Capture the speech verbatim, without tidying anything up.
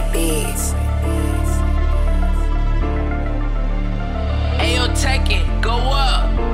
boy beats. Ayo, take it, go up.